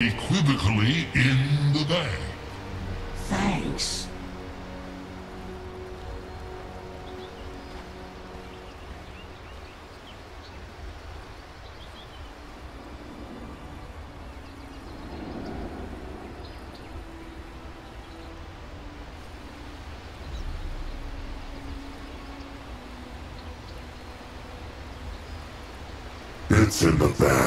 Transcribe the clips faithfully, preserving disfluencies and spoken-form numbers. Equivocally in the bag. Thanks. It's in the bag.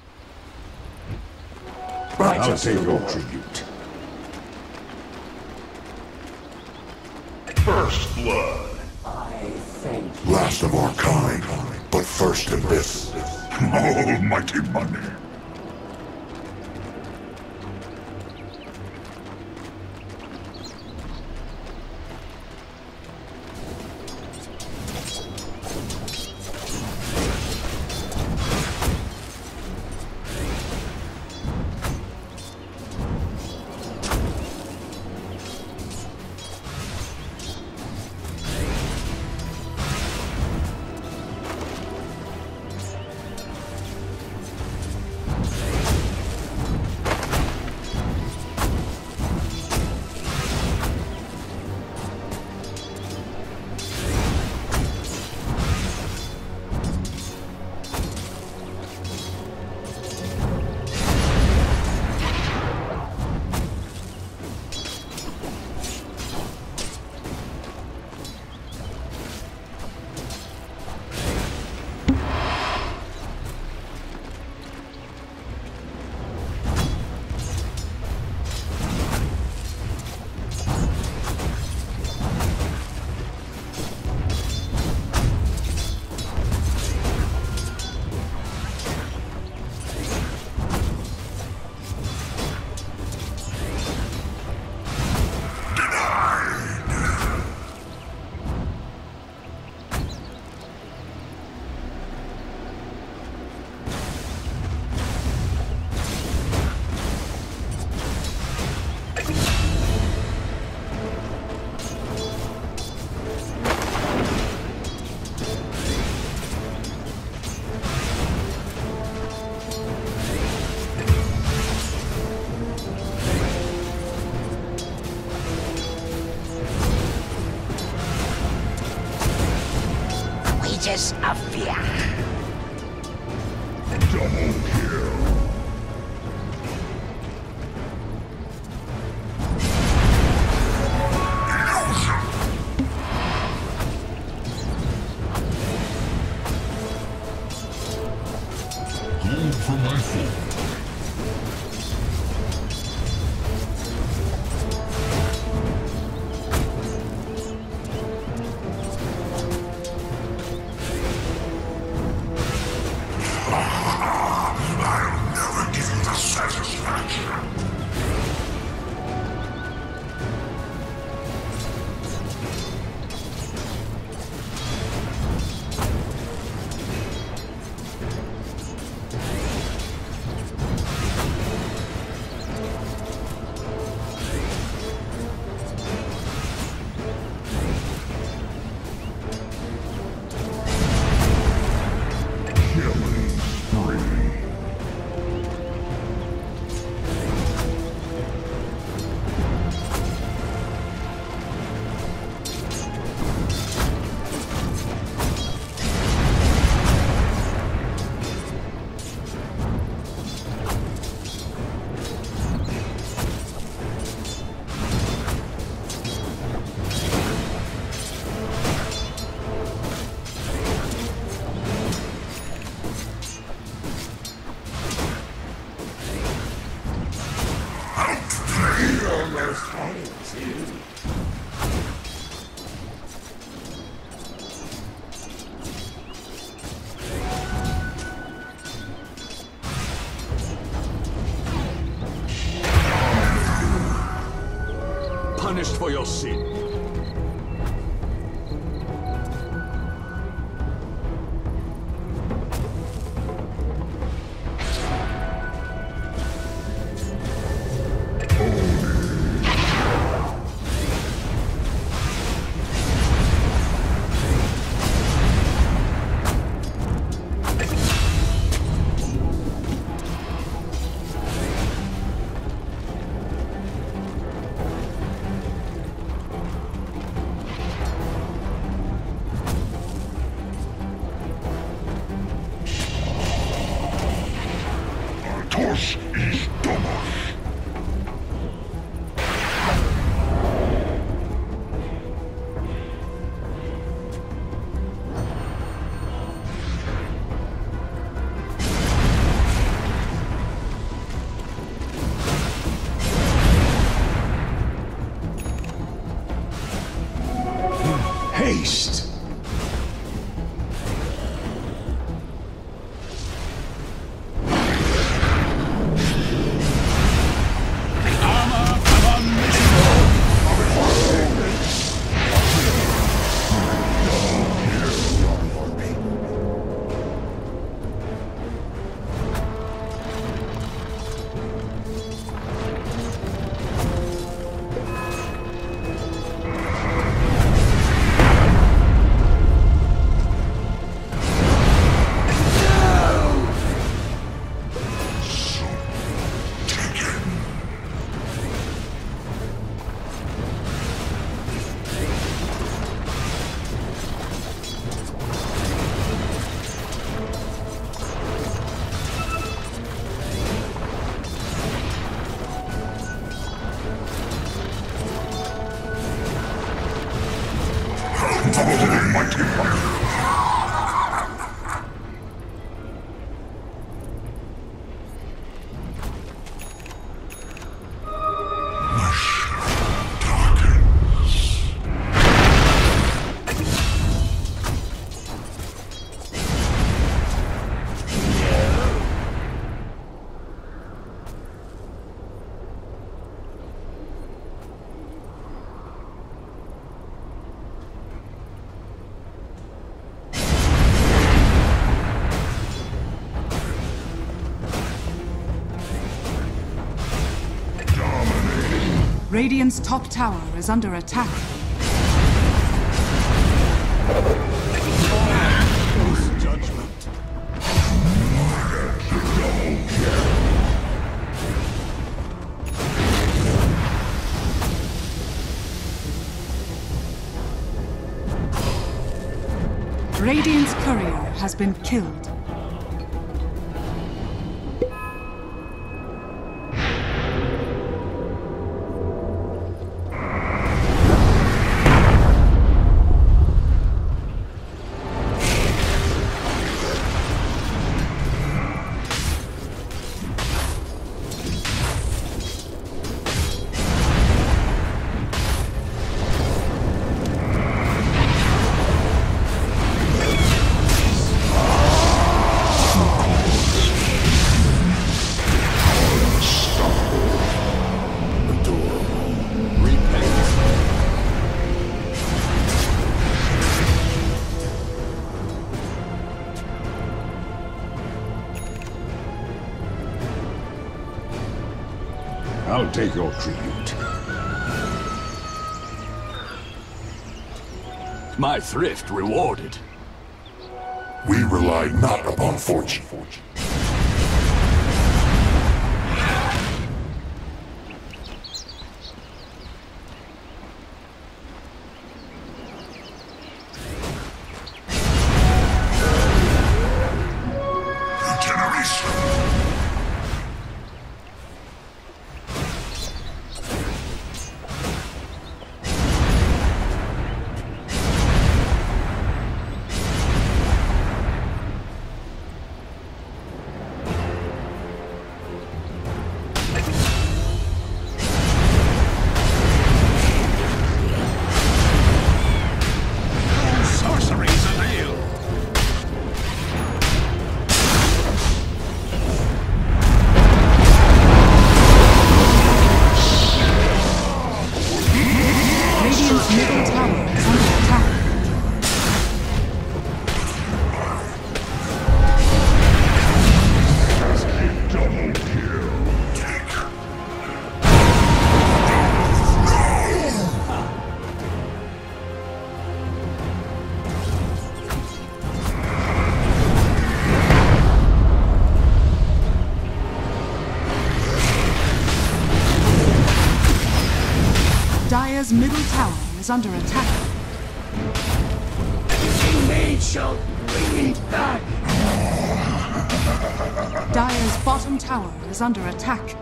I'll pay your tribute. First blood. I thank you. Last of our kind, but first in this. Almighty money. Just a fear. Double kill. Gold for my food. All right. first fighting too. Punished for your sin. Radiant's top tower is under attack. Radiant's courier has been killed. I'll take your tribute. My thrift rewarded. We rely not upon fortune. Dire's middle tower is under attack. Everything made shall bring me back. Dire's bottom tower is under attack.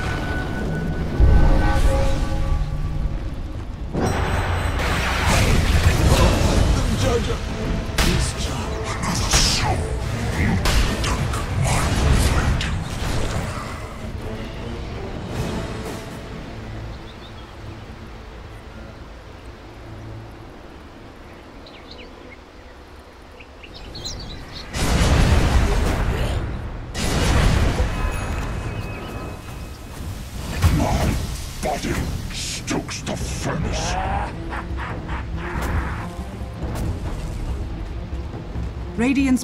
Radiant's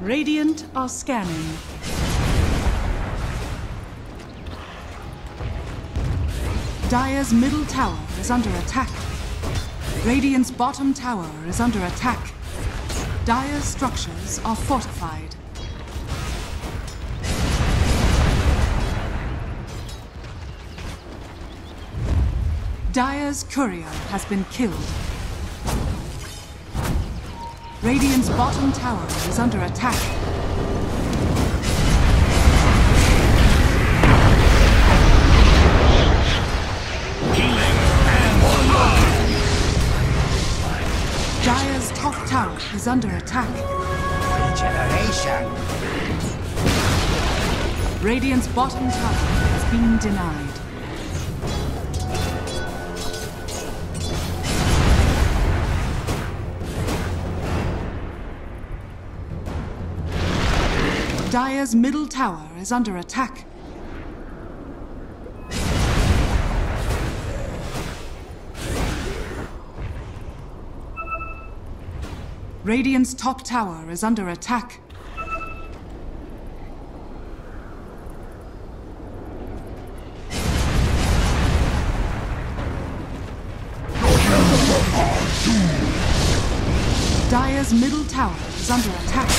Radiant are scanning. Dire's middle tower is under attack. Radiant's bottom tower is under attack. Dire's structures are fortified. Dire's courier has been killed. Radiant's bottom tower is under attack. Healing and alive. Dire's top tower is under attack. Regeneration. Radiant's bottom tower has been denied. Dire's middle tower is under attack. Radiant's top tower is under attack. Dire's middle tower is under attack.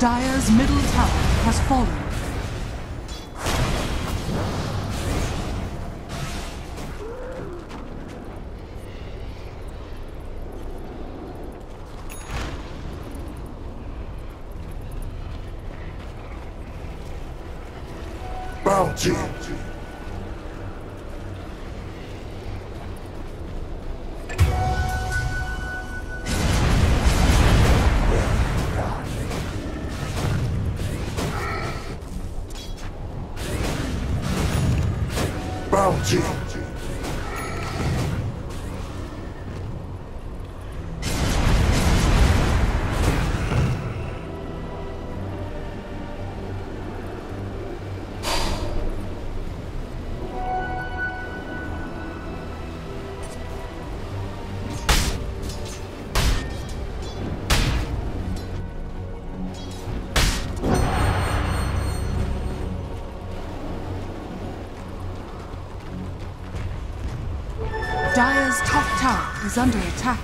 Dire's middle tower has fallen. Bounty. Dire's top tower is under attack.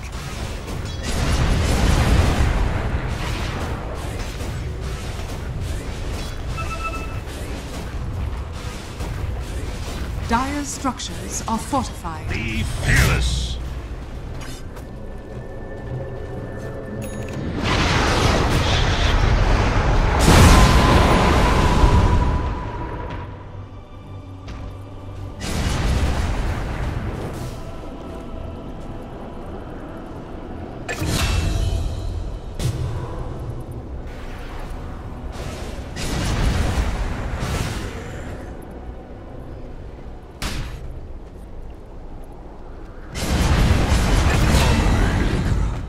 Dire's structures are fortified. Be fearless!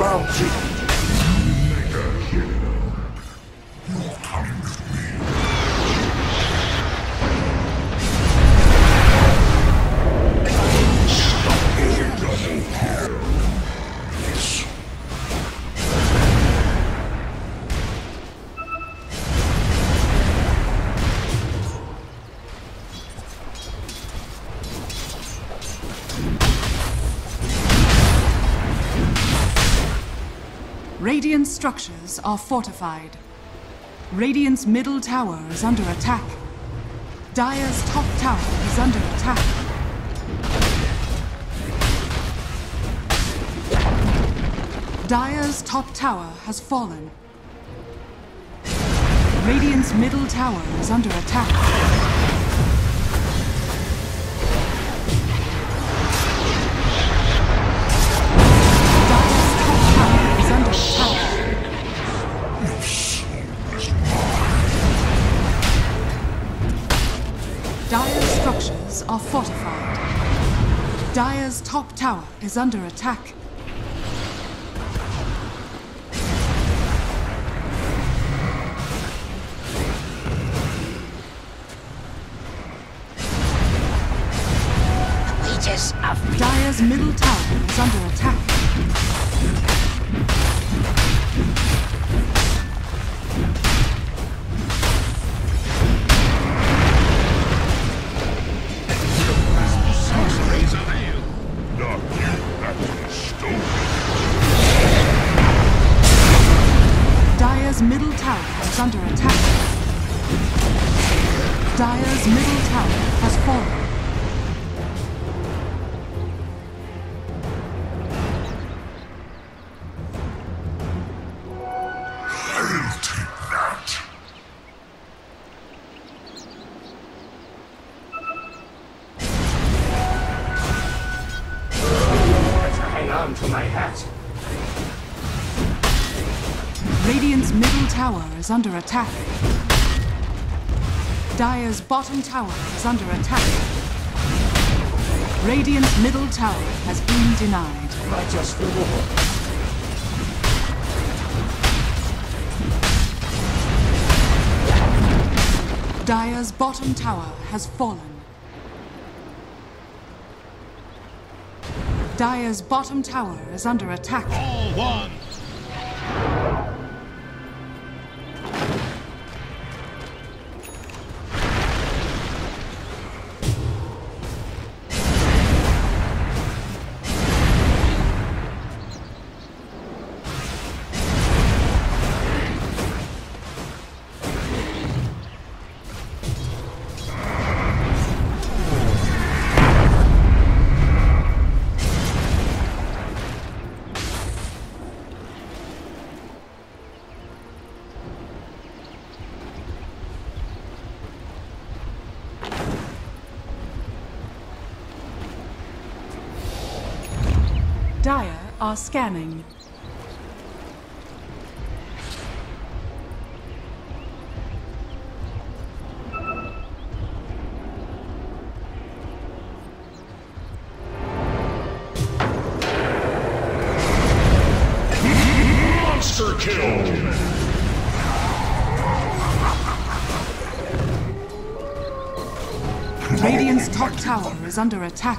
Bounty. Mega hero. You come with me. Stop being double hero. Yes. Radiant structures are fortified. Radiant's middle tower is under attack. Dire's top tower is under attack. Dire's top tower has fallen. Radiant's middle tower is under attack. Are fortified. Dire's top tower is under attack. Dire's middle tower is under attack. Dire's middle tower has fallen. I'll take that. Better hang on to my hat. Radiant's middle tower is under attack. Dire's bottom tower is under attack. Radiant's middle tower has been denied. Righteous reward. Dire's bottom tower has fallen. Dire's bottom tower is under attack. All one. Dire are scanning. Radiant's top tower is under attack.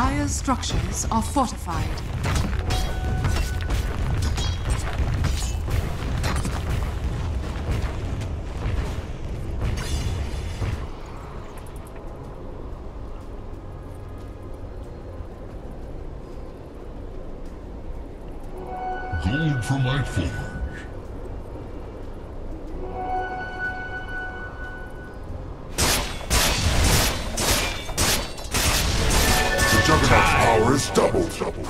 Dire's structures are fortified. Gold from Lightfall. Double trouble.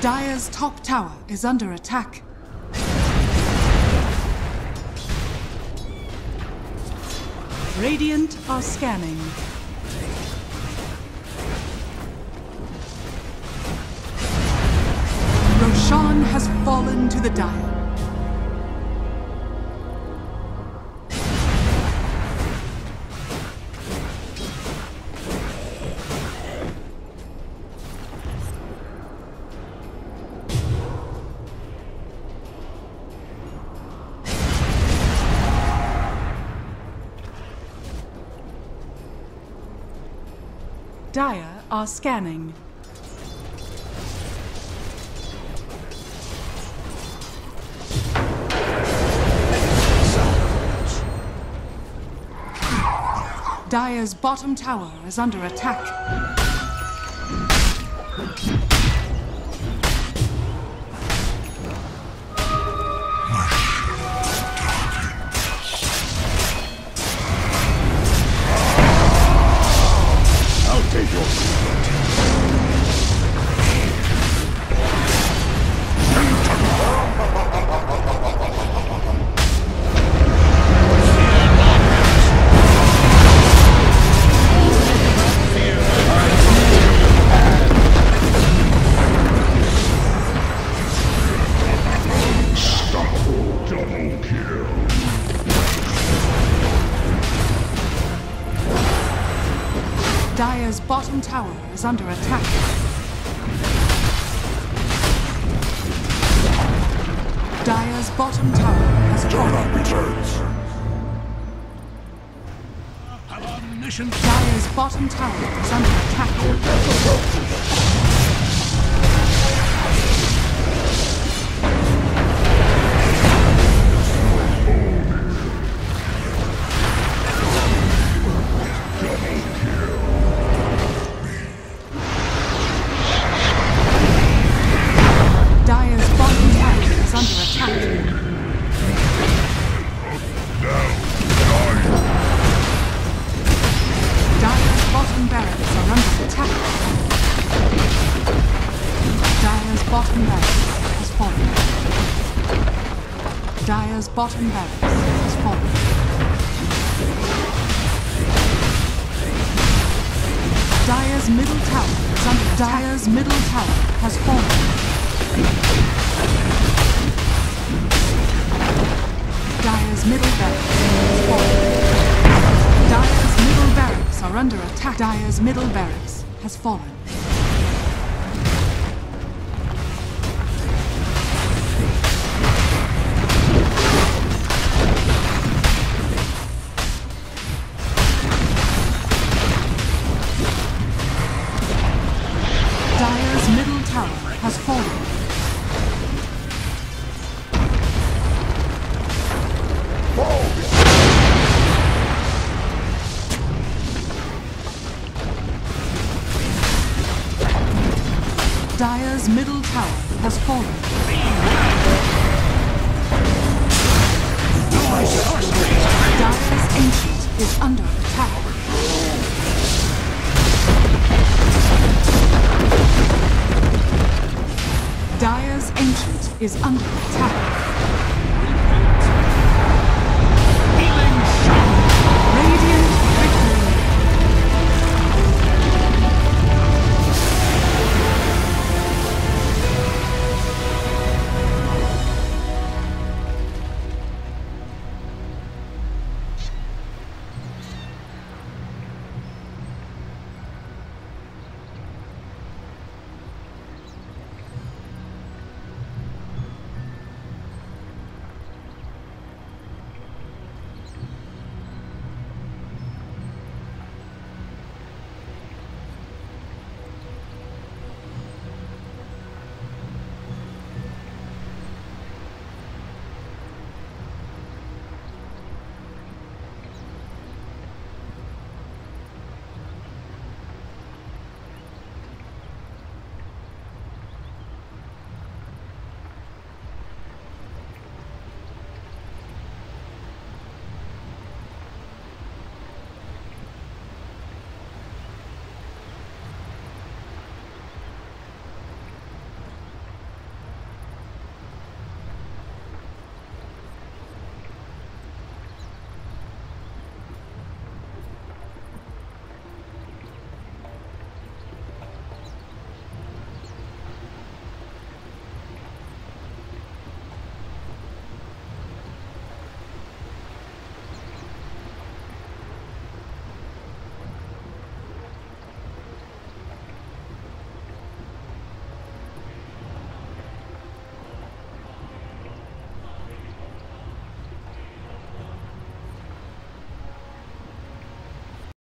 Dire's top tower is under attack. Radiant are scanning. Roshan has fallen to the Dire. Dire are scanning. Dire's bottom tower is under attack. Dire's bottom tower is under attack. Dire's bottom tower has fallen. Dire's bottom tower is under attack. bottom barracks are under attack. Dire's bottom barracks has fallen. Dire's bottom barracks has fallen. Dire's middle tower is under Dire's middle tower has fallen. Dire's middle barracks has fallen. Dire's middle barracks are under attack. Dire's middle barracks has fallen. Dire's middle tower has fallen. Dire's middle tower has fallen. Dire's ancient is under attack. Dire's ancient is under attack.